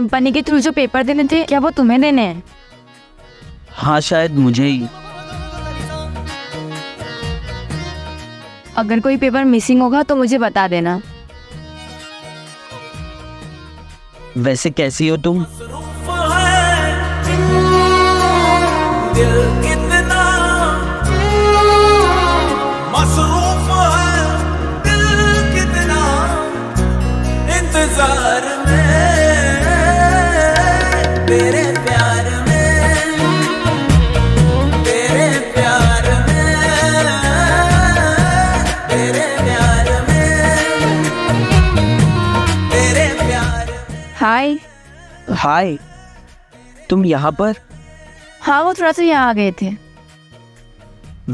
Company के through जो paper देने थे, क्या वो तुम्हें देने हैं? हाँ, शायद मुझे ही। अगर कोई पेपर मिसिंग होगा तो मुझे बता देना। वैसे कैसी हो तुम? हाय। हाय, तुम यहाँ पर? हाँ, वो थोड़ा सा यहाँ आ गए थे।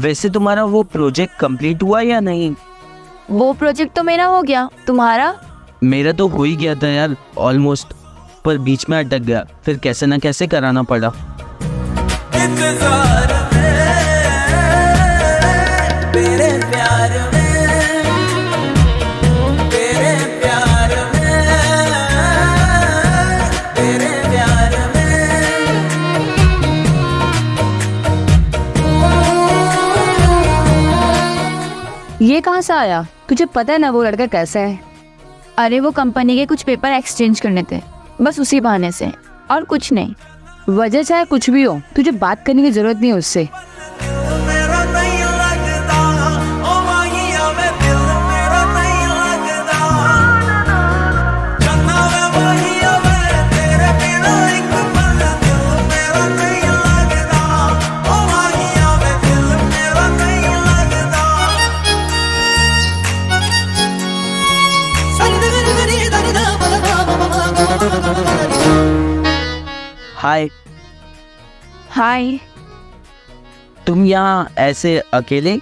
वैसे तुम्हारा वो प्रोजेक्ट कंप्लीट हुआ या नहीं? वो प्रोजेक्ट तो मेरा हो गया, तुम्हारा? मेरा तो हो ही गया था यार, ऑलमोस्ट, पर बीच में अटक गया, फिर कैसे ना कैसे कराना पड़ा। ये कहाँ से आया? तुझे पता है ना वो लड़का कैसा है। अरे वो कंपनी के कुछ पेपर एक्सचेंज करने थे, बस उसी बहाने से, और कुछ नहीं। वजह चाहे कुछ भी हो, तुझे बात करने की जरूरत नहीं है उससे। हाय। हाय। तुम यहाँ ऐसे अकेले?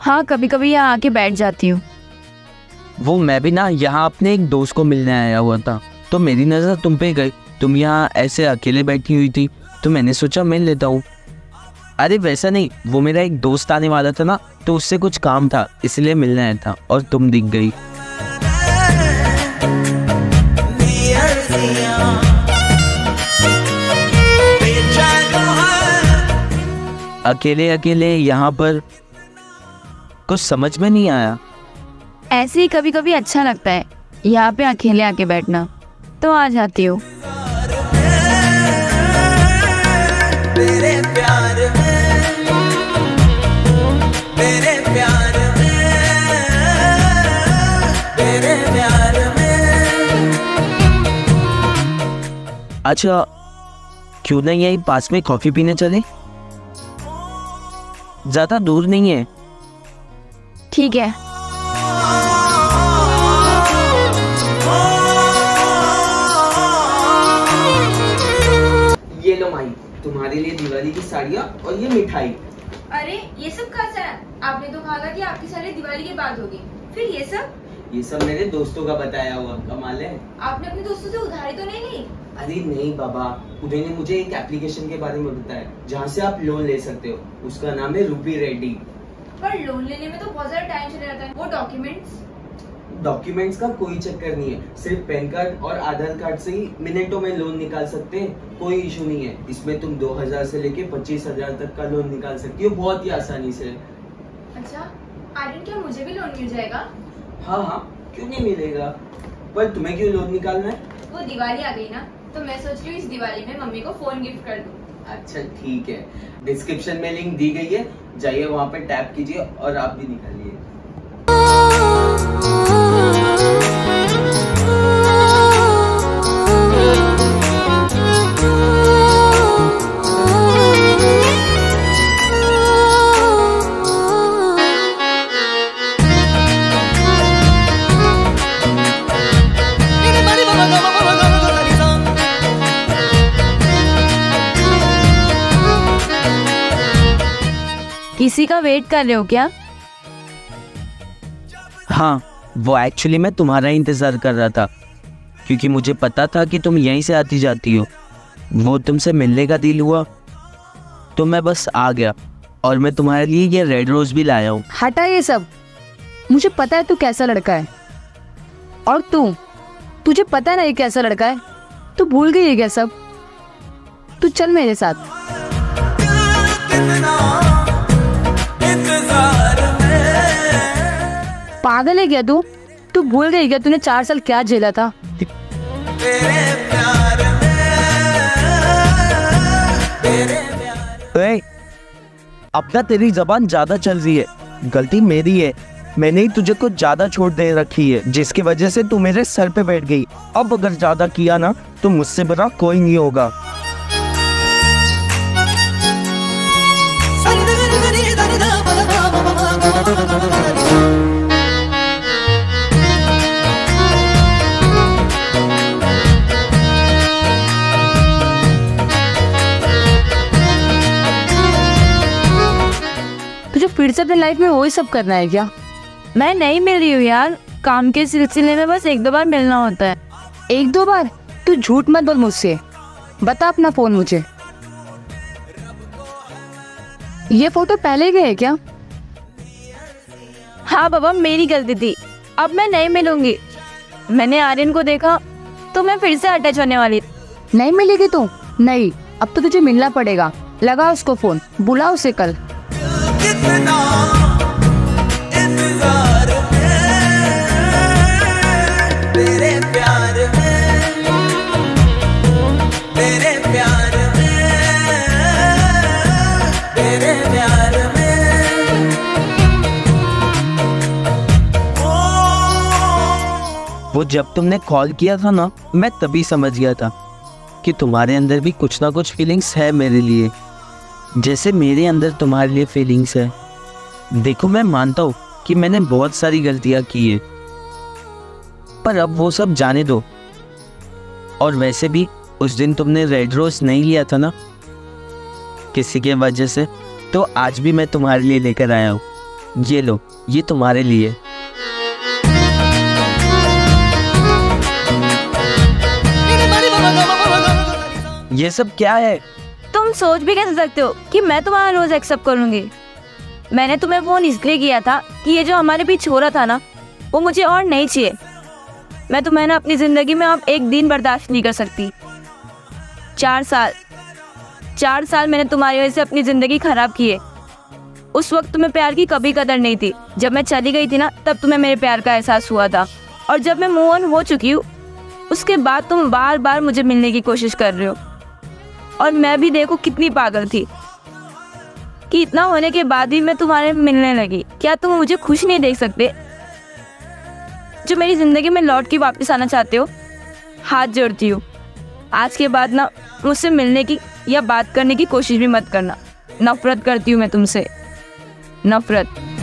हाँ, कभी कभी यहाँ आके बैठ जाती हूँ। वो मैं भी ना यहाँ अपने एक दोस्त को मिलने आया हुआ था, तो मेरी नज़र तुम पे गई, तुम यहाँ ऐसे अकेले बैठी हुई थी, तो मैंने सोचा मिल लेता हूँ। अरे वैसा नहीं, वो मेरा एक दोस्त आने वाला था ना, तो उससे कुछ काम था, इसलिए मिलने आया था, और तुम दिख गई। अकेले अकेले यहाँ पर कुछ समझ में नहीं आया। ऐसे ही कभी कभी अच्छा लगता है यहाँ पे अकेले आके बैठना, तो आ जाती हूँ। अच्छा, क्यों नहीं यही पास में कॉफी पीने चले? ज्यादा दूर नहीं है। ठीक है। ये लो माई, तुम्हारे लिए दिवाली की साड़ियाँ और ये मिठाई। अरे ये सब कहाँ से? आपने तो कहा कि आपकी साड़ी दिवाली के बाद होगी, फिर ये सब? ये सब मेरे दोस्तों का बताया हुआ। कमाल है, आपने अपने दोस्तों से उधारी तो नहीं ली? अरे नहीं बाबा, उन्होंने मुझे एक एप्लीकेशन के बारे में बताया जहाँ से आप लोन ले सकते हो, उसका नाम है रूपी रेडी। पर लोन लेने में तो बहुत ज्यादा टाइम चला जाता है। वो डॉक्यूमेंट्स का कोई चक्कर नहीं है, सिर्फ पैन कार्ड और आधार कार्ड से ही मिनटों में लोन निकाल सकते हैं, कोई इशू नहीं है। इसमें तुम 2000 से लेके 25,000 तक का लोन निकाल सकती हो, बहुत ही आसानी से। अच्छा आर्यन, क्या मुझे भी लोन मिल जाएगा? हाँ, क्यों नहीं मिलेगा। पर तुम्हें क्यों लोन निकालना है? वो दिवाली आ गई ना, तो मैं सोच रही हूँ इस दिवाली में मम्मी को फोन गिफ्ट कर दूँ। अच्छा ठीक है, डिस्क्रिप्शन में लिंक दी गई है, जाइए वहाँ पे टैप कीजिए और आप भी निकालिए। किसी का वेट कर रहे हो क्या? हाँ, वो एक्चुअली मैं तुम्हारा इंतजार कर रहा था, क्योंकि मुझे पता था कि तुम यहीं से आती जाती हो। वो तुमसे मिलने का दिल हुआ तो मैं बस आ गया, और मैं तुम्हारे लिए ये रेड रोज भी लाया हूँ। हटा ये सब, मुझे पता है तू कैसा लड़का है। और तुझे पता है ना ये कैसा लड़का है। तो भूल गई है क्या सब? तू चल मेरे साथ। पागल है क्या तू भूल गई क्या तूने 4 साल क्या झेला था? अब ना तेरी जबान ज्यादा चल रही है। गलती मेरी है, मैंने ही तुझे कुछ ज्यादा छोड़ दे रखी है जिसकी वजह से तू मेरे सर पे बैठ गई। अब अगर ज्यादा किया ना तो मुझसे बड़ा कोई नहीं होगा। तुझे फिर से अपनी लाइफ में वही सब करना है क्या? मैं नहीं मिल रही हूँ यार, काम के सिलसिले में बस 1-2 बार मिलना होता है। 1-2 बार? तू झूठ मत बोल मुझसे, बता अपना फोन मुझे। ये फोटो पहले गए है क्या? हाँ बाबा, मेरी गलती थी। अब मैं नहीं मिलूंगी। मैंने आर्यन को देखा तो मैं फिर से अटैच होने वाली। नहीं मिलेगी तू? नहीं, अब तो तुझे मिलना पड़ेगा। लगा उसको फोन, बुला उसे कल। वो जब तुमने कॉल किया था ना, मैं तभी समझ गया था कि तुम्हारे अंदर भी कुछ ना कुछ फीलिंग्स है मेरे लिए, जैसे मेरे अंदर तुम्हारे लिए फीलिंग्स है। देखो, मैं मानता हूँ कि मैंने बहुत सारी गलतियाँ की है, पर अब वो सब जाने दो। और वैसे भी उस दिन तुमने रेड रोज नहीं लिया था ना किसी के वजह से, तो आज भी मैं तुम्हारे लिए लेकर आया हूँ। ये लो, ये तुम्हारे लिए। ये सब क्या है? तुम सोच भी कैसे सकते हो कि मैं तुम्हारा रोज एक्सेप्ट करूंगी? मैंने तुम्हें फोन इसलिए किया था कि ये जो हमारे बीच हो रहा था ना, वो मुझे और नहीं चाहिए। मैं तुम्हें ना अपनी जिंदगी में अब 1 दिन बर्दाश्त नहीं कर सकती। 4 साल मैंने तुम्हारी वजह से अपनी जिंदगी खराब की है। उस वक्त तुम्हें प्यार की कभी कदर नहीं थी। जब मैं चली गई थी ना, तब तुम्हें मेरे प्यार का एहसास हुआ था, और जब मैं मूव ऑन हो चुकी हूँ उसके बाद तुम बार बार मुझे मिलने की कोशिश कर रहे हो। और मैं भी देखो कितनी पागल थी कि इतना होने के बाद भी मैं तुम्हारे मिलने लगी। क्या तुम मुझे खुश नहीं देख सकते जो मेरी ज़िंदगी में लौट के वापस आना चाहते हो? हाथ जोड़ती हूँ, आज के बाद ना मुझसे मिलने की या बात करने की कोशिश भी मत करना। नफरत करती हूँ मैं तुमसे, नफरत।